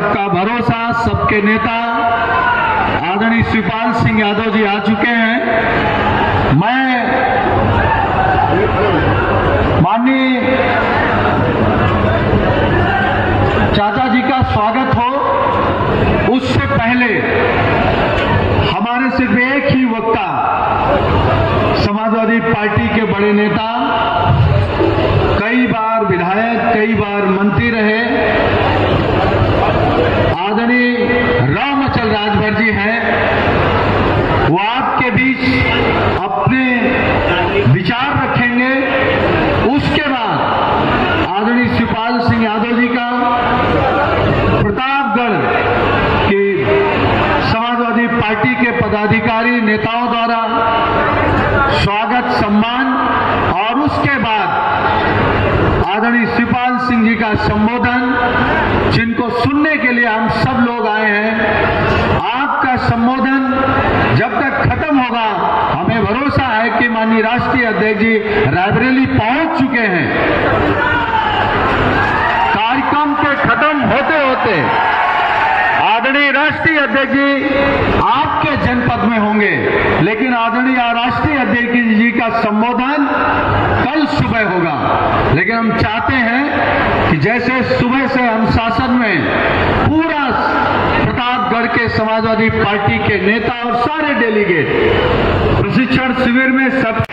सबका भरोसा, सबके नेता आदरणीय शिवपाल सिंह यादव जी आ चुके हैं। मैं माननीय चाचा जी का स्वागत हो उससे पहले हमारे सिर्फ एक ही वक्ता, समाजवादी पार्टी के बड़े नेता, कई बार विधायक, कई बार मंत्री रहे, आदरणीय रामअचल राजभर जी हैं। वो आपके बीच अपने विचार रखेंगे। उसके बाद आदरणीय शिवपाल सिंह यादव जी का प्रतापगढ़ के समाजवादी पार्टी के पदाधिकारी नेताओं द्वारा स्वागत सम्मान और उसके बाद आदरणीय शिवपाल सिंह जी का संबोधन, जिनको सुनने के लिए हम सब लोग आए हैं। आपका संबोधन जब तक खत्म होगा, हमें भरोसा है कि माननीय राष्ट्रीय अध्यक्ष जी रायबरेली पहुंच चुके हैं। कार्यक्रम के खत्म होते होते आदरणीय राष्ट्रीय अध्यक्ष जी आपके जनपद में होंगे, लेकिन आदरणीय राष्ट्रीय अध्यक्ष जी का संबोधन कल सुबह होगा। लेकिन हम चाहते हैं कि जैसे सुबह से हम शासन में पूरा प्रतापगढ़ के समाजवादी पार्टी के नेता और सारे डेलीगेट प्रशिक्षण शिविर में सब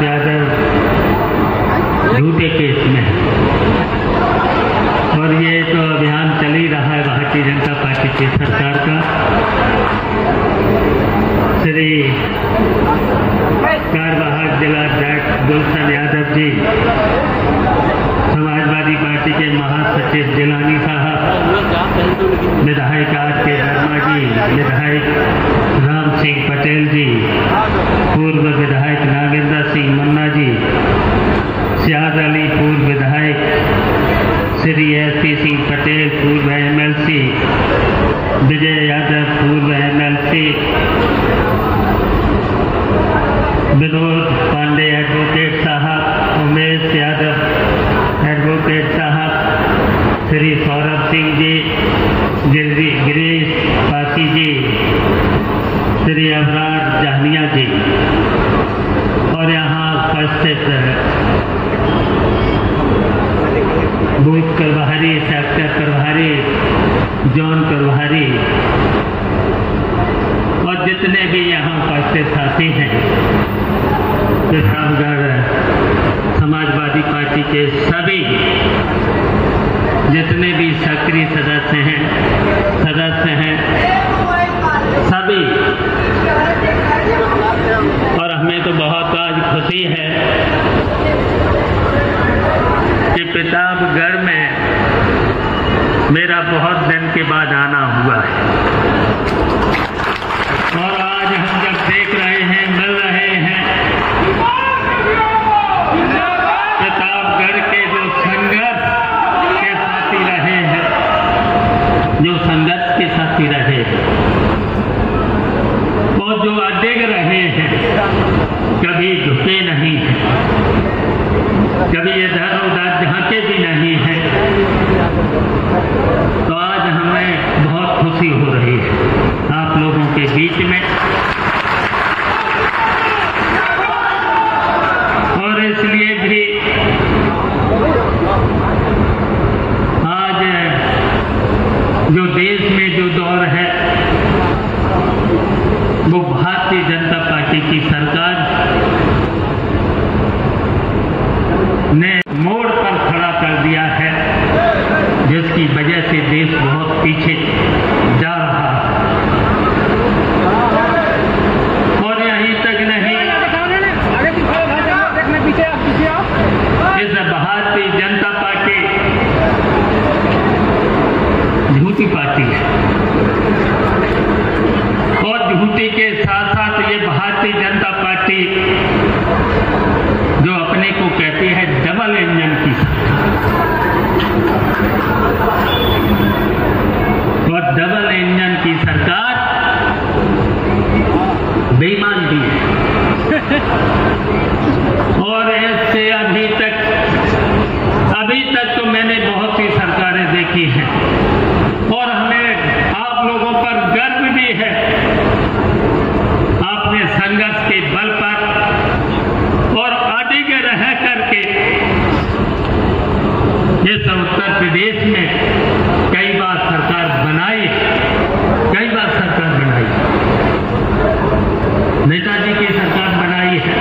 यादव झूठे केस में और ये तो अभियान चल ही रहा है भारतीय जनता पार्टी की सरकार का। श्री कार्यवाहक जिलाध्यक्ष गुलशन यादव जी, समाजवादी पार्टी के महासचिव जिलानी साहब, विधायक आर के वर्मा जी, विधायक राम सिंह पटेल जी, पूर्व विधायक नागेंद्र सिंह मन्ना जी, सियादली पूर्व विधायक श्री एस पी सिंह पटेल पूर्व MLC, विजय यादव पूर्व MLC, विनोद पांडे एडवोकेट साहब, उमेश यादव एडवोकेट साहब, श्री सौरभ सिंह जी, गिरीश पासी जी, श्री अबरार जाहनिया जी और यहाँ उपस्थित बूथ प्रभारी, सेक्टर प्रभारी, जोन प्रभारी और जितने भी यहाँ उपस्थित साथी हैं प्रतापगढ़ समाजवादी पार्टी के सभी जितने भी सक्रिय सदस्य हैं सभी। और हमें तो बहुत आज खुशी है कि प्रतापगढ़ में मेरा बहुत दिन के बाद आना हुआ है और आज हम जब देख रहे हैं, मिल रहे हैं, प्रतापगढ़ के जो संघर्ष के साथी रहे हैं, जो संघर्ष के साथी रहे हैं और जो अडिग रहे हैं, कभी झुके नहीं हैं, कभी इधर उधर झांके भी नहीं है, तो आज हमें बहुत खुशी हो रही है आप लोगों के बीच में। और इसलिए भी आज जो देश में जो दौर है वो भारतीय जनता पार्टी की सरकार ने मोड़ पर खड़ा कर दिया है, जिसकी वजह से देश बहुत पीछे जा रहा है। और यहीं तक नहीं, इस भारतीय जनता पार्टी झूठी पार्टी है और झूठी के साथ साथ ये भारतीय जनता पार्टी जो अपने को कहती है डबल इंजन की सरकार, और डबल इंजन की सरकार बेईमान भी है। और इससे अभी तक तो मैंने बहुत सी सरकारें देखी हैं और हमें आप लोगों पर गर्व भी है, आपने संघर्ष के बल पर और आगे के रह करके इस उत्तर प्रदेश में कई बार सरकार बनाई, नेताजी की सरकार बनाई है,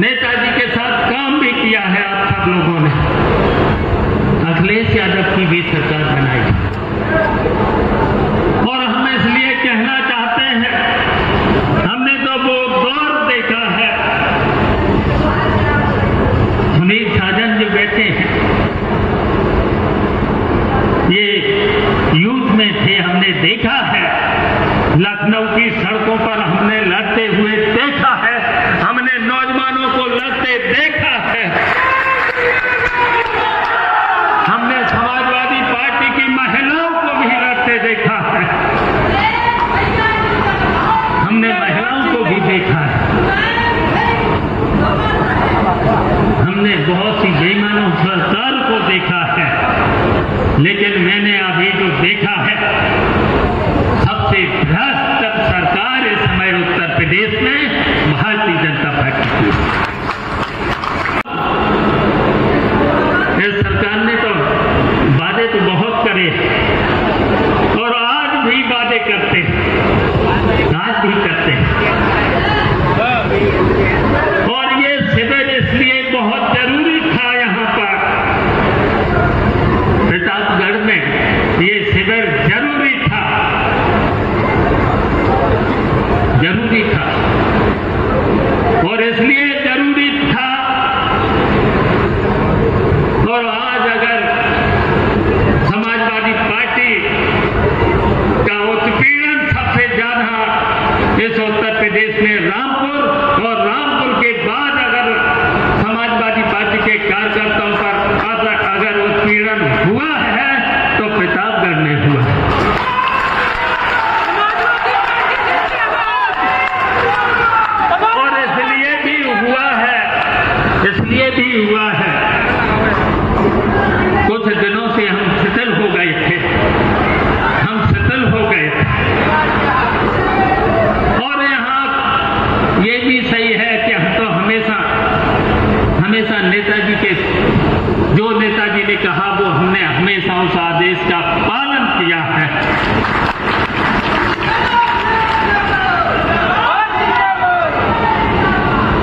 नेताजी के साथ काम भी किया है आप सब लोगों ने, अखिलेश यादव की भी सरकार बनाई है। और हम इसलिए कहना चाहते हैं, हमने तो वो दौर देखा है, सुनील साजन जो बैठे हैं ये यूथ में थे, हमने देखा है लखनऊ की सड़कों पर हमने लड़ते हुए देखा है, हमने नौजवानों को लड़ते देखा है, हमने समाजवादी पार्टी की महिलाओं को भी लड़ते देखा है, हमने महिलाओं को भी देखा है, हमने बहुत सी बेईमानों सरकार को देखा है, लेकिन मैंने अभी जो देखा है सबसे भ्रष्ट सरकार इस समय उत्तर प्रदेश में भारतीय जनता पार्टी की। इस सरकार ने तो वादे तो बहुत करे और आज भी वादे करते हैं, आज भी करते हैं, और ये शिविर इसलिए बहुत जरूरी था यहाँ पर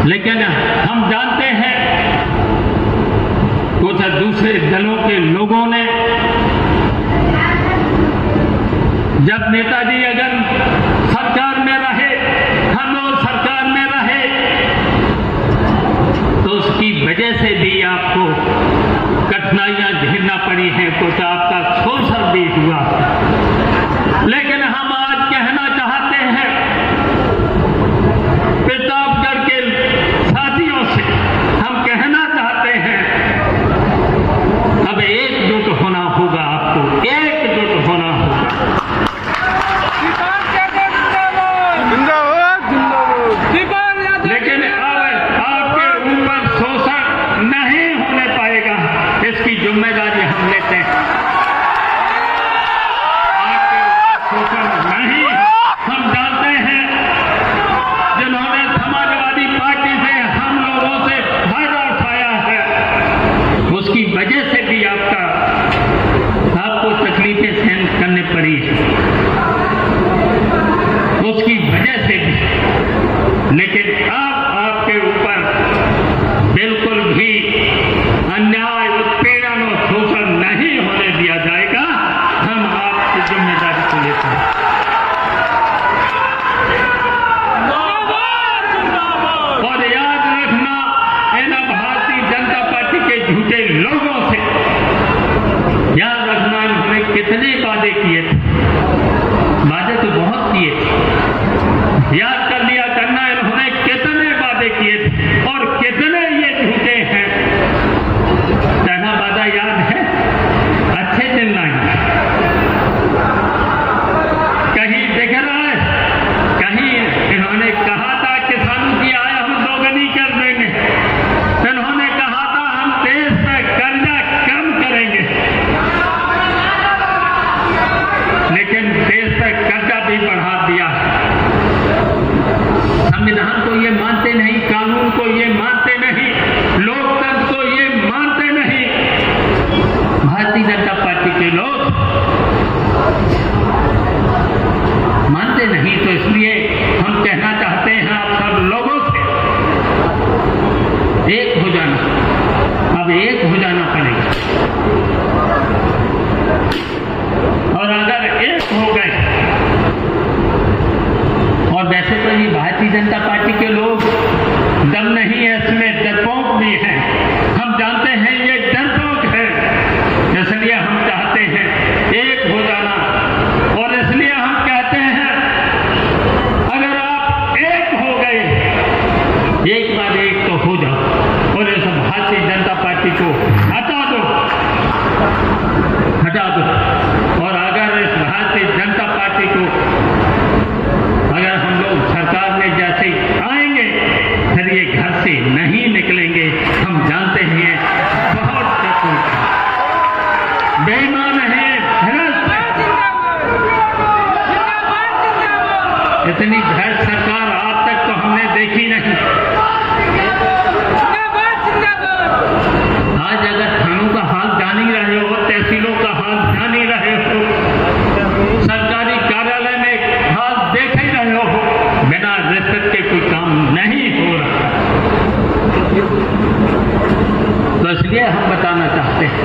लेकिन हम जानते हैं कुछ दूसरे दलों के लोगों ने जब नेताजी अगर सरकार में रहे, हम लोग सरकार में रहे, तो उसकी वजह से भी आपको कठिनाइयां झेलना पड़ी हैं, कुछ आपका शोषण भी हुआ। लेकिन हम आज कहना चाहते हैं प्रतापगढ़ के साथियों से, हम कहना चाहते हैं अब एकजुट होना होगा, आपको एकजुट होना होगा। लेकिन अब आपके ऊपर शोषण नहीं होने पाएगा, इसकी जिम्मेदारी हम लेते हैं। आपके शोषण नहीं, हम जानते हैं जिन्होंने समाजवादी पार्टी से, हम लोगों से फायदा उठाया है, उसकी वजह से भी आपको तकलीफें सहन करने पड़ी, उसकी वजह से भी। लेकिन अब आपके ऊपर बिल्कुल भी अन्याय, उत्पीड़न और शोषण नहीं होने दिया जाएगा। हम आपकी जिम्मेदारी को लेते हैं। और याद रखना, इन भारतीय जनता पार्टी के झूठे लोगों से, याद रखना इन्होंने कितने वादे किए थे, वादे तो बहुत किए थे, याद कर लिया करना इन्होंने कितने वादे किए थे और कितने ये झूठे हैं। पहला वादा याद है, अच्छे दिन लाएंगे, कहीं दिख रहा है, कहीं इन्होंने कहा था किसानों की आय हम दोगुनी कर देंगे, इन्होंने कहा था हम देश में कर्जा कम करेंगे, लेकिन देश में कर्जा भी बढ़ा दिया। संविधान को ये मानते नहीं, कानून को ये मानते नहीं, लोकतंत्र को ये मानते नहीं। भारतीय जनता पार्टी के लोग मानते नहीं, तो इसलिए हम कहना चाहते हैं आप सब लोगों से एक हो जाना, अब एक हो जाना पड़ेगा। और अगर एक हो गए, और वैसे तो ये भारतीय जनता पार्टी के लोग दम नहीं है, इसमें डरपोक भी हैं, हम जानते हैं ये डरपोक है, इसलिए हम चाहते हैं एक हो जाना। और इसलिए हम कहते हैं अगर आप एक हो गए, एक बार एक तो हो जाओ और इस भारतीय जनता पार्टी को हटा दो, हटा दो। और अगर इस भारतीय जनता पार्टी को अगर हम लोग सरकार में जैसे आएंगे, फिर ये घर से नहीं निकलेंगे, हम जानते हैं बहुत कठोर बेईमान है, भ्रष्ट है। इतनी भ्रष्ट सरकार आज तक तो हमने देखी नहीं। आज अगर थानों का हाल जान ही रहे हो, तहसीलों का हाल जान ही रहे हो, सरकारी कार्यालय में हाल देख ही रहे हो, बिना रिश्वत के कोई काम नहीं हो रहा। तो इसलिए हम बताना चाहते हैं,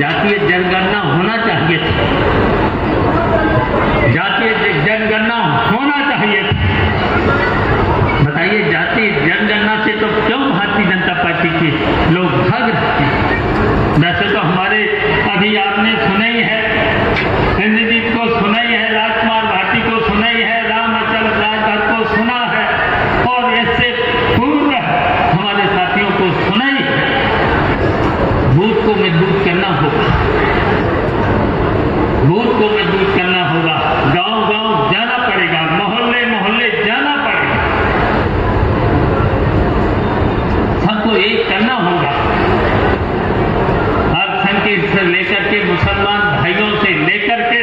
जातीय जनगणना होना चाहिए था, जातीय जनगणना होना चाहिए था। बताइए, जातीय जनगणना से तो क्यों भारतीय जनता पार्टी के लोग भाग रहे हैं? वैसे तो हमारे अभी आपने सुना ही है, इंद्रजीत को सुना ही है, राजकुमार भाटी को सुना ही है, रामअचल राजभर को सुना है, और इससे पूर्व हमारे साथियों को सुना ही है। बूथ को मजबूत करना होगा, बूथ को मजबूत करना होगा, गांव गांव जाना पड़ेगा, मोहल्ले मोहल्ले जाना पड़ेगा, सबको एक करना होगा। हर संगठन से लेकर के, मुसलमान भाइयों से लेकर के,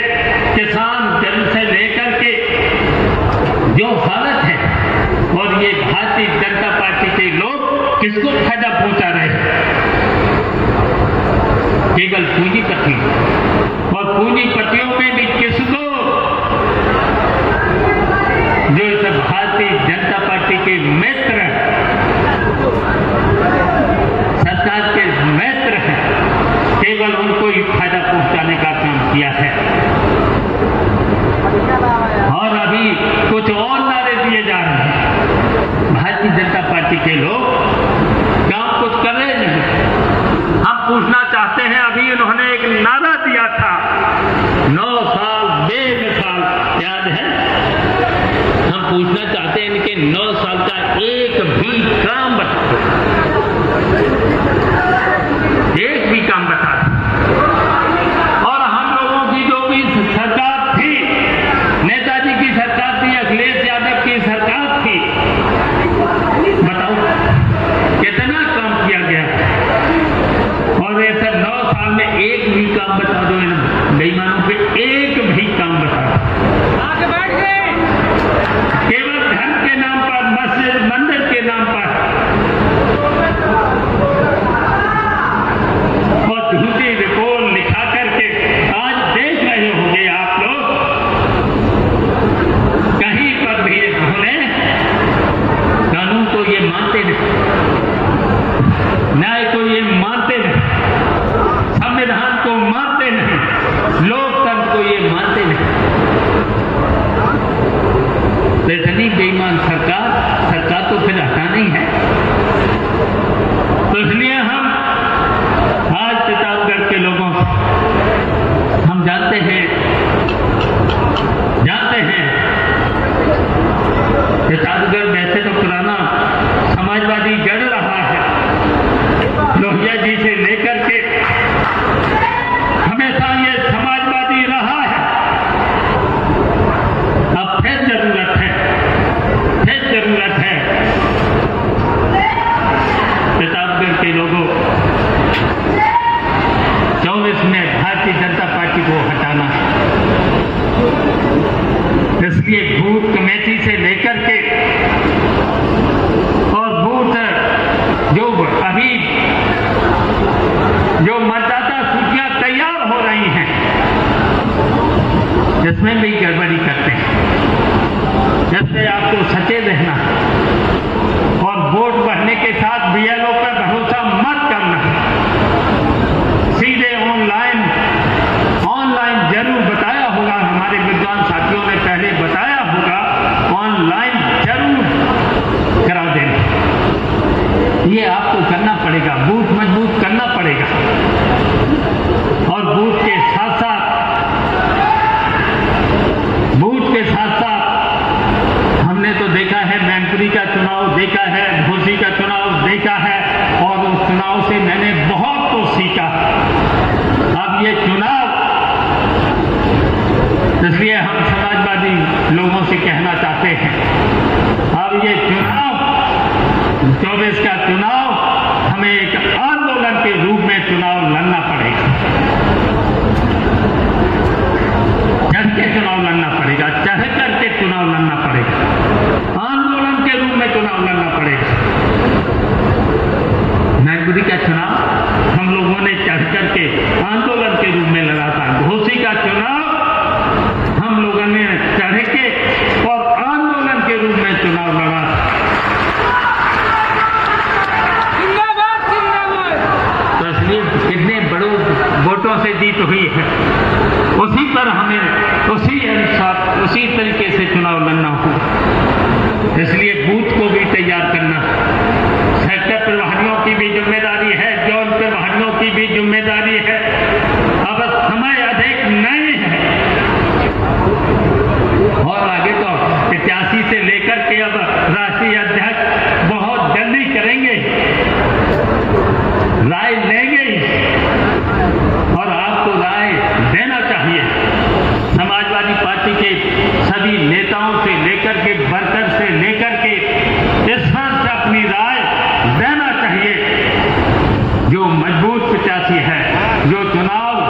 किसान जन से लेकर के, जो हालत है, और ये भारतीय जनता पार्टी के लोग किसको फायदा पहुंचा रहे हैं? केवल पूंजीपति, और पूंजीपतियों में भी किसको नाराज हैं। हम पूछना चाहते हैं इनके 9 साल का एक भी काम बता दो। और हम लोगों की जो भी सरकार थी, नेताजी की सरकार थी, अखिलेश यादव की सरकार थी, बताओ कितना काम किया गया। और ये सब 9 साल में एक भी काम बता दो, इन बेईमानों के एक भी काम बता दो। आगे बढ़ गए, केवल धन के नाम पर, मस्जिद मंदिर के नाम पर बहुत झूठी रिपोर्ट लिखा करके आज देख रहे होंगे आप लोग। कहीं पर भी उन्होंने कानून को ये मानते नहीं, न्याय को ये मानते नहीं, संविधान को मानते नहीं, लोकतंत्र को ये मानते नहीं। इतनी बेईमान सरकार तो फिर हटा नहीं है। तो इसलिए हम आज प्रतापगढ़ के लोगों, हम जानते हैं प्रतापगढ़ वैसे तो पुराना समाजवादी गढ़ रहा है, लोहिया जी से लेकर के हमेशा ये समाजवादी रहा है। अब फिर जरूरत है प्रतापगढ़ के लोगों 24 में भारतीय जनता पार्टी को हटाना है। इसलिए बूथ कमेटी से लेकर के और बूथ जो अभी जो मतदाता सूचियां तैयार हो रही हैं, इसमें भी गड़बड़ी करते हैं। जिससे आपको सचेत रहना और वोट भरने के साथ बीएलओ पर भरोसा मत करना। सीधे ऑनलाइन जरूर बताया होगा, हमारे विद्वान साथियों ने पहले बताया होगा, ऑनलाइन जरूर करा देना। ये आपको करना पड़ेगा, बूथ मजबूत करना पड़ेगा। और बूथ के साथ साथ हमने तो देखा है, मैनपुरी का चुनाव देखा है, घूसी का चुनाव देखा है, और उस चुनाव से मैंने बहुत कुछ सीखा। अब ये चुनाव, इसलिए हम समाजवादी लोगों से कहना चाहते हैं, अब ये चुनाव 24 का चुनाव हमें एक आंदोलन के रूप में चुनाव लड़ना पड़ेगा, डट के चुनाव लड़ना पड़ेगा, चढ़ करके चुनाव लड़ना पड़ेगा, आंदोलन के रूप में चुनाव लड़ना पड़ेगा। मैनपुरी का चुनाव हम लोगों ने चढ़ करके आंदोलन के रूप में लड़ा था, घोसी का चुनाव हम लोगों ने चढ़ के और आंदोलन के रूप में चुनाव लड़ा। कितने बड़े वोटों से जीत हुई है, उसी पर हमें उसी तरीके से चुनाव लड़ना होगा। इसलिए बूथ को भी तैयार करना, सेक्टर प्रभारियों की भी जिम्मेदारी है, जोन प्रभारियों की भी जिम्मेदारी है। अब समय अधिक नहीं है, और आगे तो 85 से लेकर के अब राष्ट्रीय अध्यक्ष बहुत जल्दी करेंगे, राय लेंगे, और आपको राय देना चाहिए। समाजवादी पार्टी के सभी नेताओं से लेकर के वर्कर से लेकर के इस हर से अपनी राय देना चाहिए। जो मजबूत 85 है, जो चुनाव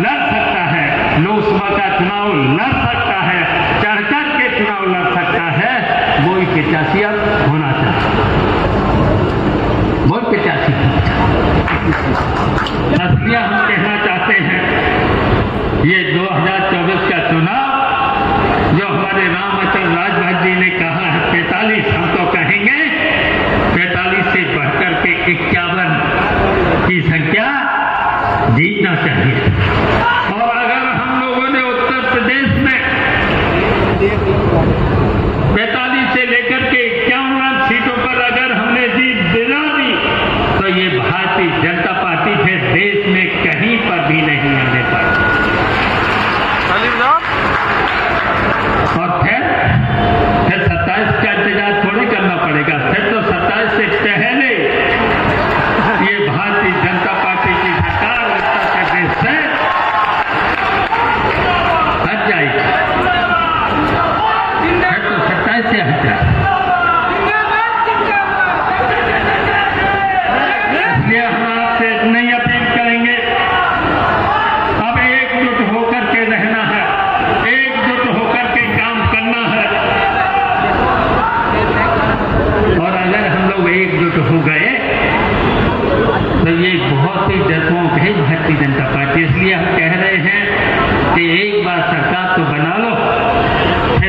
लड़ सकता है, लोकसभा का चुनाव लड़ सकता है, चढ़कर के चुनाव लड़ सकता है, वो ही 85 अब होना चाहिए, वो 85 होना चाहिए। असलिया हम कहना चाहते हैं, ये 2024 का चुनाव जो हमारे रामअचल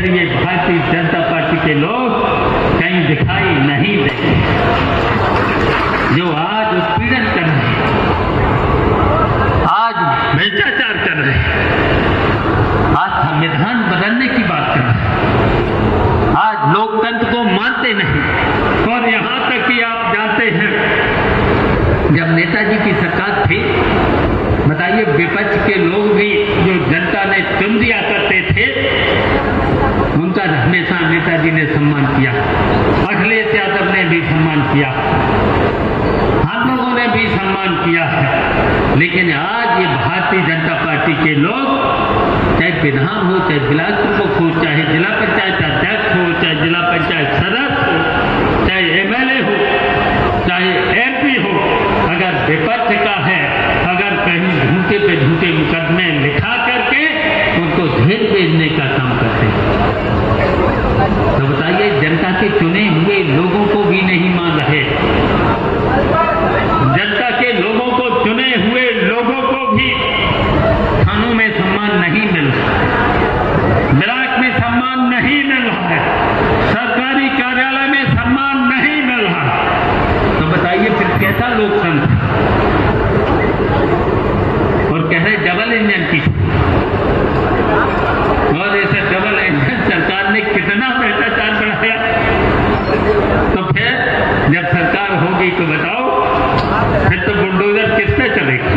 देर ये भारतीय जनता पार्टी के लोग कहीं दिखाई नहीं देते जो आज उत्पीड़न कर रहे हैं, आज भ्रष्टाचार कर रहे हैं, आज संविधान बदलने की बात कर रहे हैं, आज लोकतंत्र को मानते नहीं। और यहाँ तक कि आप जानते हैं जब नेताजी की सरकार थी, बताइए विपक्ष के लोग भी जो जनता ने चुन दिया करते थे उनका हमेशा नेताजी ने सम्मान किया, अखिलेश यादव ने भी सम्मान किया, हम लोगों ने भी सम्मान किया है। लेकिन आज ये भारतीय जनता पार्टी के लोग चाहे विधान हो, चाहे बिलासपुर हो, चाहे जिला पंचायत अध्यक्ष हो, चाहे जिला पंचायत सदस्य हो, चाहे एमएलए हो, चाहे एमपी हो, अगर विपक्ष का है झूठे पे झूठे मुकदमे लिखा करके उनको जेल भेजने का काम करते हैं। तो बताइए जनता के चुने हुए लोगों को भी नहीं मान रहे, जनता के लोगों को चुने हुए लोगों को भी थानों में सम्मान नहीं मिल रहा, ब्लॉक में सम्मान नहीं मिल रहा है, सरकारी कार्यालय में सम्मान नहीं मिल रहा। तो बताइए फिर कैसा लोकतंत्र? कह रहे डबल इंजन की, और ऐसे डबल इंजन सरकार ने कितना भ्रष्टाचार बढ़ाया। तो फिर जब सरकार होगी तो बताओ फिर तो बुलडोजर किससे चलेगा?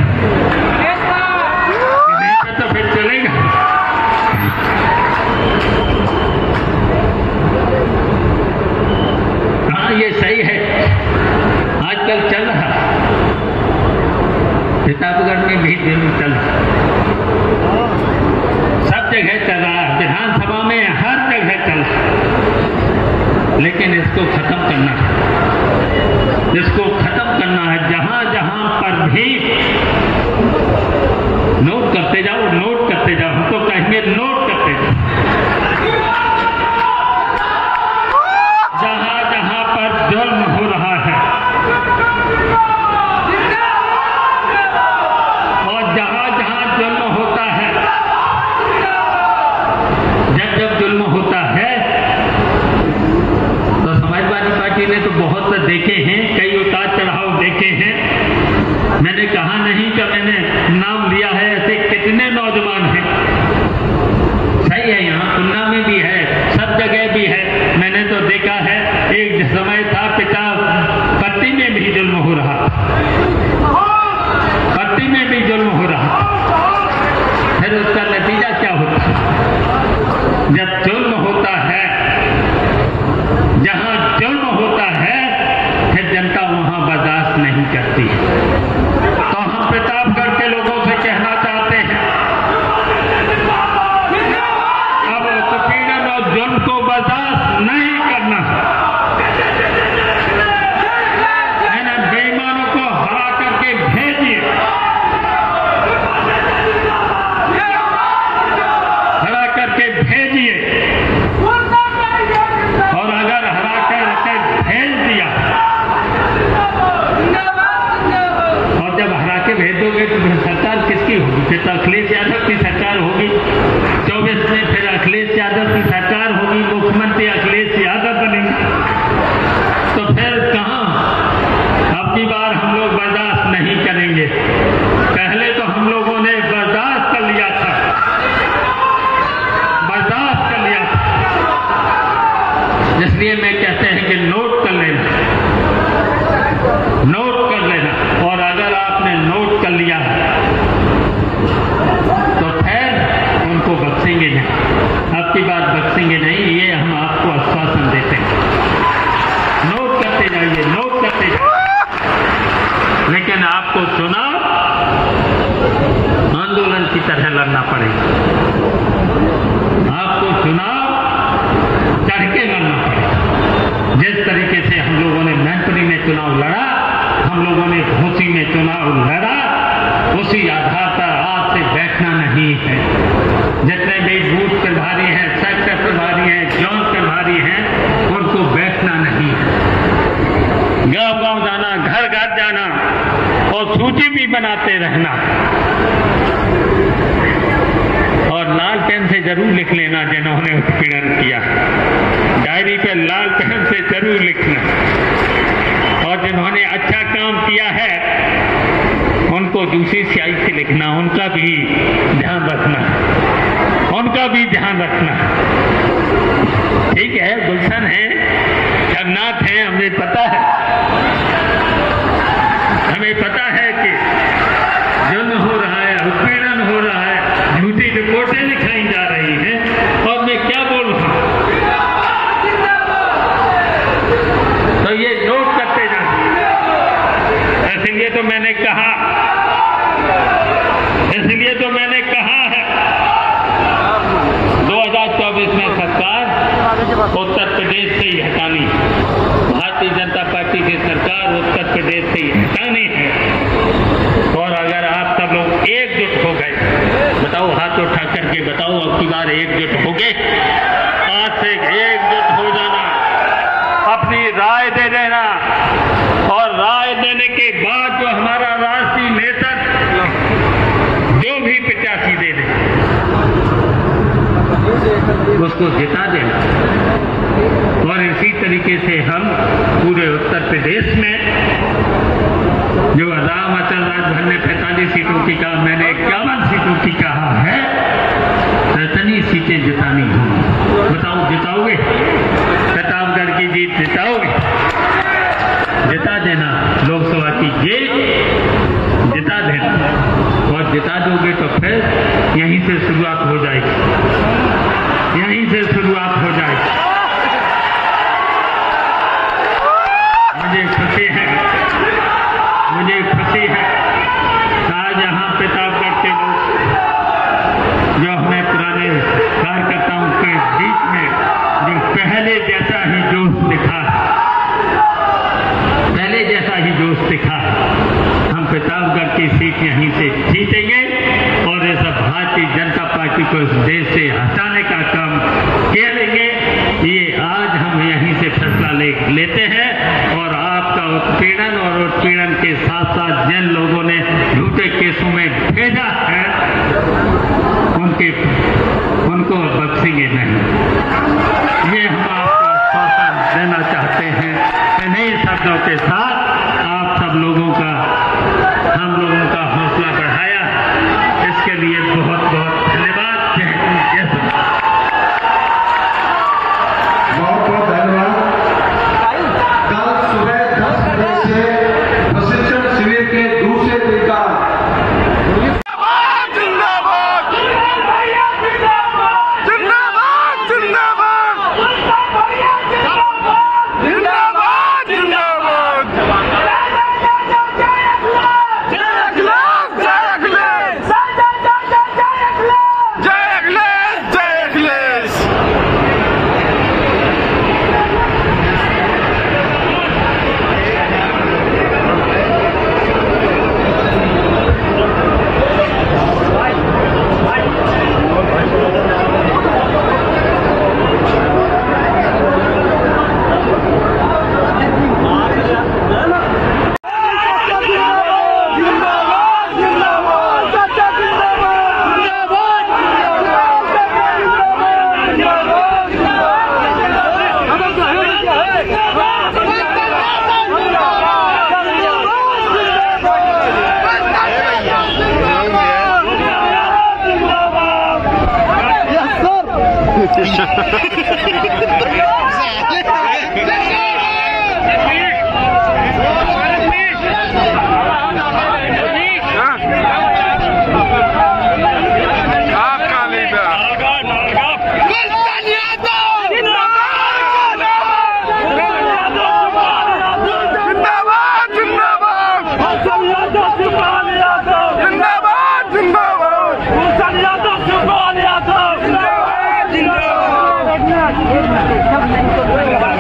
नहीं तो फिर चलेगा। हाँ, ये सही है आजकल चल रहा, प्रतापगढ़ में भी चल सब जगह चल रहा है, विधानसभा में हर जगह चल रहा। लेकिन इसको खत्म करना है, इसको खत्म करना है। जहां जहां पर भी नोट करते जाओ, नोट करते जाओ, हमको तो कहेंगे नोट करते जाओ। जहां जहां पर जुर्म हो रहा है ने तो बहुत से देखे हैं, कई उतार चढ़ाव देखे हैं। मैंने कहा नहीं कि मैंने नाम लिया है, ऐसे कितने नौजवान हैं। सही है, यहाँ पुन्ना में भी है, सब जगह भी है। मैंने तो देखा है एक समय था पिता पत्नी में भी जुल्म हो रहा, पत्नी में भी जुल्म हो रहा। फिर उसका नतीजा क्या होता? जब जुल्म होता है, जहां जुल्म होता है फिर जनता वहां बर्दाश्त नहीं करती है। तो हम प्रतापगढ़ के लोगों से कहना चाहते हैं, अब उत्पीड़न और जुल्म को बर्दाश्त नहीं करना है। बेईमानों को हरा करके भेजिए, हरा करके भेजिए। सरकार किसकी होगी? फिर तो अखिलेश यादव की सरकार होगी 24 में, फिर अखिलेश यादव की सरकार होगी, मुख्यमंत्री अखिलेश यादव बनेंगे। तो फिर कहाँ? अब की बार हम लोग बर्दाश्त नहीं करेंगे। पहले तो हम लोगों ने बर्दाश्त कर लिया था, बर्दाश्त कर लिया था। इसलिए मैं कहते हैं कि नोट कर लेना, नोट कर लेना। और अगर आपने नोट कर लिया तो फिर उनको बख्शेंगे नहीं, आपकी बात बख्शेंगे नहीं, ये हम आपको आश्वासन देते हैं। नोट करते जाइए, नोट करते जाइए। लेकिन आपको चुनाव आंदोलन की तरह लड़ना पड़ेगा, आपको चुनाव चढ़ के लड़ना पड़ेगा। जिस तरीके से हम लोगों ने मैनपुरी में चुनाव लड़ा, हम लोगों ने घूसी में चुनाव लड़ा, उसी आधार पर आज से बैठना नहीं है। जितने भी बूथ प्रभारी हैं, सेक्टर प्रभारी हैं, जोन प्रभारी हैं, उनको बैठना नहीं है। गांव गांव जाना, घर घर जाना और सूची भी बनाते रहना और लाल पेन से जरूर लिख लेना जिन्होंने उत्पीड़न किया, डायरी पे लाल पेन से जरूर लिखना, और जिन्होंने अच्छा काम किया है उनको दूसरी स्याही से लिखना, उनका भी ध्यान रखना, उनका भी ध्यान रखना। ठीक है, गुलशन है, जगन्नाथ है, हमें पता है, हमें पता है कि जुल्म हो रहा है, उत्पीड़न हो रहा है, झूठी रिपोर्टें लिखाई जा रही हैं, और मैं क्या बोल रहा हूं, तो ये नोट करते जाए। इसलिए तो मैंने कहा, इसलिए तो मैंने कहा है 2024 में सरकार उत्तर प्रदेश से ही हटानी, भारतीय जनता पार्टी की सरकार उत्तर प्रदेश से ही हटानी है। और अगर आप सब लोग एकजुट हो गए, बताओ, हाथ उठा करके बताओ, अब की बार एकजुट हो गए, हाथ से एकजुट हो जाना, अपनी राय दे देना, और राय देने के बाद जो हमारा राष्ट्रीय नेतृत्व जो भी 85 दे दे उसको जिता देना। और इसी तरीके से हम पूरे उत्तर प्रदेश में, जो रामअचल राजभर ने 45 सीटों की कहा, मैंने 51 सीटों की कहा है, इतनी सीटें जितानी होंगी। बताओ, जिताओगे? प्रतापगढ़ की जीत जिताओगे? जिता देना, लोकसभा की जीत जिता देना, और जिता दोगे तो फिर यहीं से शुरुआत हो जाएगी, यहीं से शुरुआत हो जाएगी। मुझे खुशी है, मुझे खुशी है आज यहाँ प्रतापगढ़ के लोग जो हमें पुराने कार्यकर्ताओं के बीच में जो पहले जैसा ही जोश दिखा, पहले जैसा ही जोश दिखा, हम प्रतापगढ़ की सीट यहीं से जीतेंगे और इस भारतीय जनता पार्टी को इस देश से हटाने का काम कर लेंगे। ये आज हम यहीं से फैसला लेते हैं। और आपका उत्पीड़न और उत्पीड़न के साथ साथ जिन लोगों ने झूठे केसों में भेजा है उनको बख्शेंगे नहीं, ये हम आपको आश्वासन देना चाहते हैं। इन्हीं शब्दों के साथ आप सब लोगों का, हम लोगों का हौसला बढ़ाया, इसके लिए बहुत बहुत धन्यवाद। बहुत बहुत धन्यवाद। कल सुबह 10 बजे से प्रशिक्षण शिविर के दूसरे दिन का Thank you.